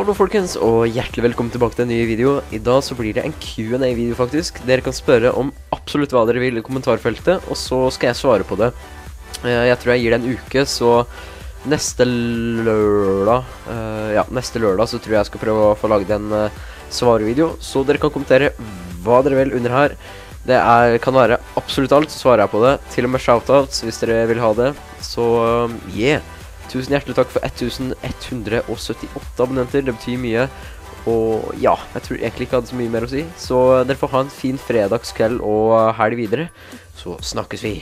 Hallo folkens, og hjertelig velkommen tilbake til en ny video. I dag så blir det en Q&A-video faktisk. Dere kan spørre om absolutt hva dere vil i kommentarfeltet, og så skal jeg svare på det. Jeg tror jeg gir det en uke, så neste lørdag så tror jeg skal prøve å få laget en svarevideo. Så dere kan kommentere hva dere vil under her. Kan være absolutt alt, så svarer jeg på det. Til og med shoutouts hvis dere vil ha det. Så yeah, tusen hjertelig takk for 1178 abonnenter, det betyr mye. Og ja, jeg tror egentlig ikke jeg hadde så mye mer å si. Så dere får ha en fin fredagskveld og helg videre. Så snakkes vi!